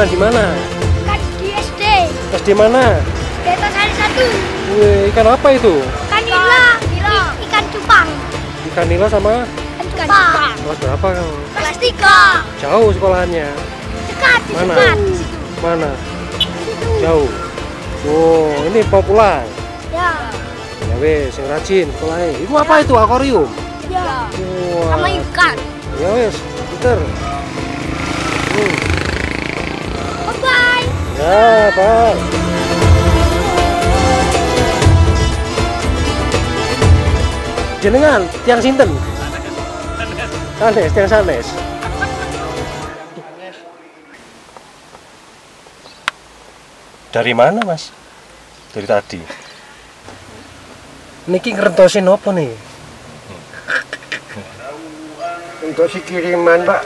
udah di mana? Ikan di SD. SD mana? Bebas hari satu. Wih, ikan apa itu? Ikan nila. Ikan cupang. Ikan nila sama? Ikan cupang. Kelas berapa kamu? Kelas 3. Jauh sekolahannya? Dekat, di mana? Dekat. Mana? Jauh. Oh, ini mau pulang? Ya. Ya wes, yang rajin sekolahnya. Itu apa itu? Akuarium? Ya. Wah. Sama ikan. Ya wes, pinter. Bye. Ya, bye. Jenengan tiang sinten? Sanes, tiang sanes. Dari mana, Mas? Dari tadi. Niki ngrentosin apa nih? Ngentosi kiriman, Pak.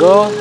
go.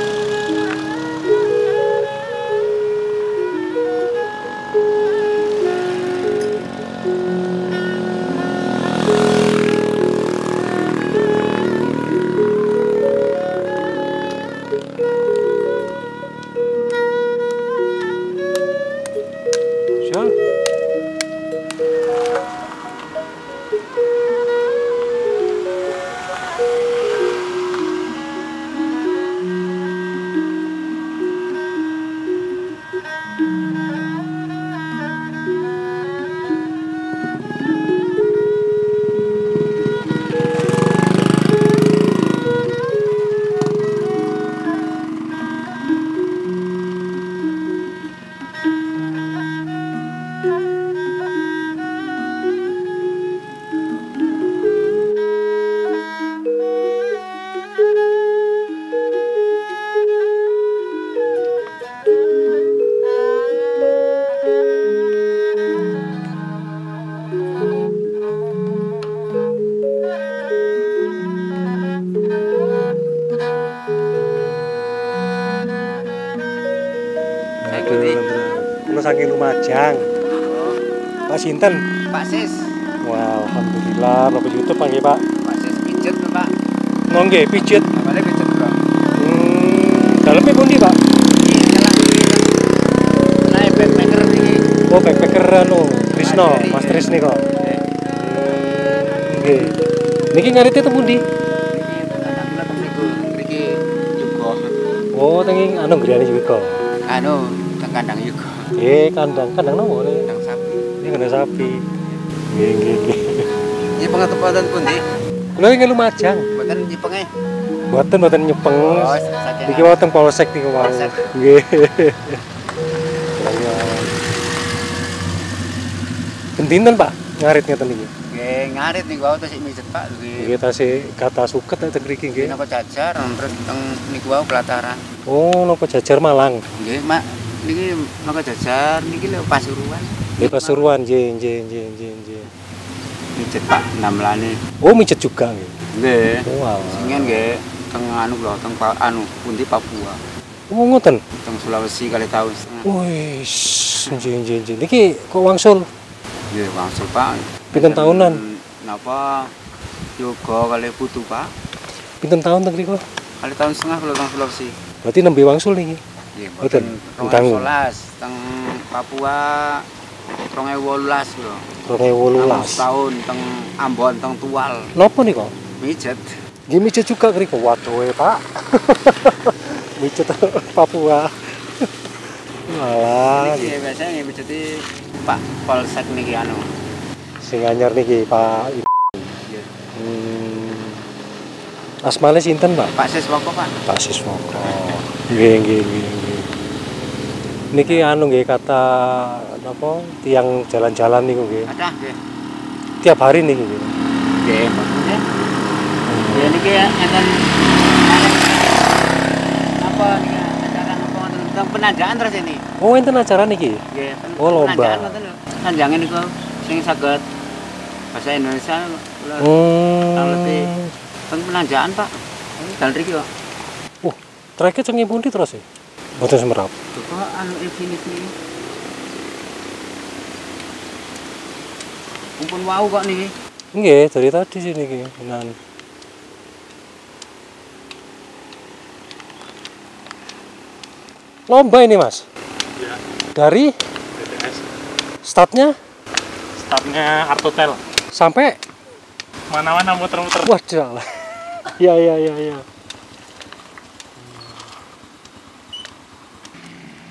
Saking Lumajang, Pak Sinten, Pak Sis. Wow, alhamdulillah, lo ke YouTube panggil Pak. Pak Sis pijet tuh Pak. Nongge pijet. Namanya pijet bro. Dalamnya pun di Pak. Iya lah. Naik backpacker ini. Oh backpackeran oh, Krisno, Mas Krisni kok. Oke. Niki ngarite temu di. Niki anak kula temu niki Yugo. Oh, tengi anu griyane Yugo. Anu kandang Yugo. Iya, kandang nopo nih? Kandang sapi. Ini kandang sapi. Gini. Ini pengetempatan pun di. Lo yang Lumajang. Buatan nyepeng ya? Buatan nyepeng. Oh, sakit. Niki wonten polsek niki wau. Nggih. Pinten Pak ngarit ngeten niki? Nggih, ngarit niku wau tasik mijet Pak. Nggih, tasik kata suket teng mriki nggih. Napa Jajar terus teng niku wau Pelataran. Oh, napa Jajar Malang. Nggih, Mak. Niki maka Jajar, niki lho Pasuruan. Nggih Pasuruan jeng. Mijet Pak namlane. Oh, mijet juga nggih. Nggih. Wow. Singen nggih teng anu lho, teng anu pundi Papua. Oh, ngoten. Teng Sulawesi kali tahun. Wih, jeng. Niki kok wangsul? Nggih, wangsul Pak. Pinten tahunan? Napa yoga kali putu Pak? Pinten tahun teng mriku? Kali tahun setengah kula teng Sulawesi. Berarti nembe wangsul niki. Mboten tanggung. 2019 teng Papua 2018 lho. 2018 tahun teng Ambon teng Tual. Napa nika? Mijet. Nggih mijet juga kriko. Waduh Pak. Mijet Papua. Malah iki biasane mijet Pak Polsek niki anu. Sing anyar niki Pak. Nggih. Asmane sinten, Pak? Pak Siswoko, Pak. Pak Siswoko. Nggih. Niki anu nggih kata apa tiang jalan-jalan niku nggih. Kathah nggih. Tiap hari niki nggih. Nggih, maksudnya. Ya niki enten apa niki acara apa tentang penanjaan terus ini. Oh, enten acara niki. Nggih, oh lomba. Penanjaan niku sing saged bahasa Indonesia kula lebih penanjaan, Pak. Dal niki kok. Treke cengi pundi terus e. Boten semerap. Kok anu infinity. Mumpun wau kok niki. Nggih, dari tadi sini iki benar. Lomba ini, Mas. Iya. Dari BTS. Startnya Artotel. Sampai mana-mana muter-muter. Waduh. Iya.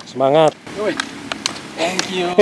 Semangat. Thank you.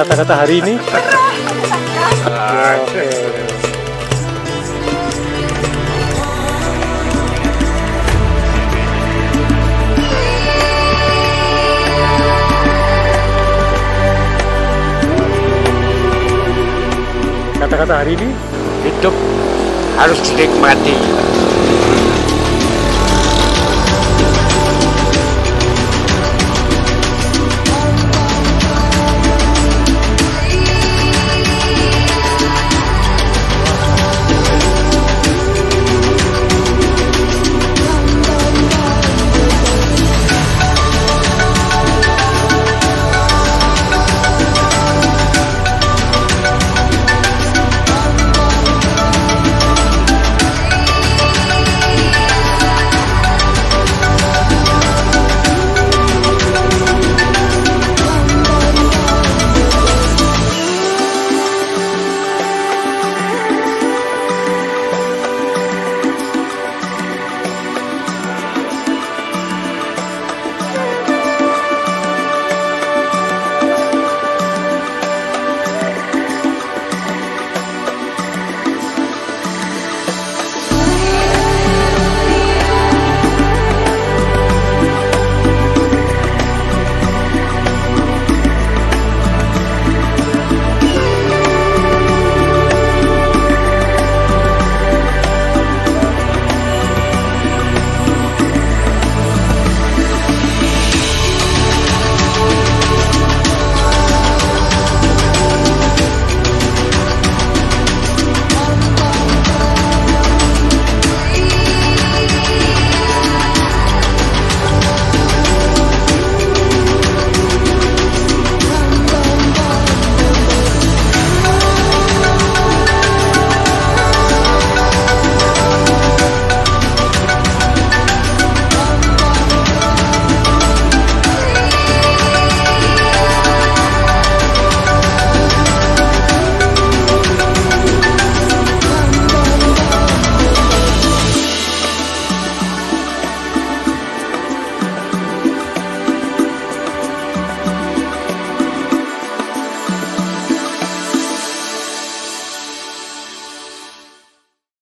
kata-kata hari ini. Okay. Kata-kata hari ini, hidup harus dinikmati.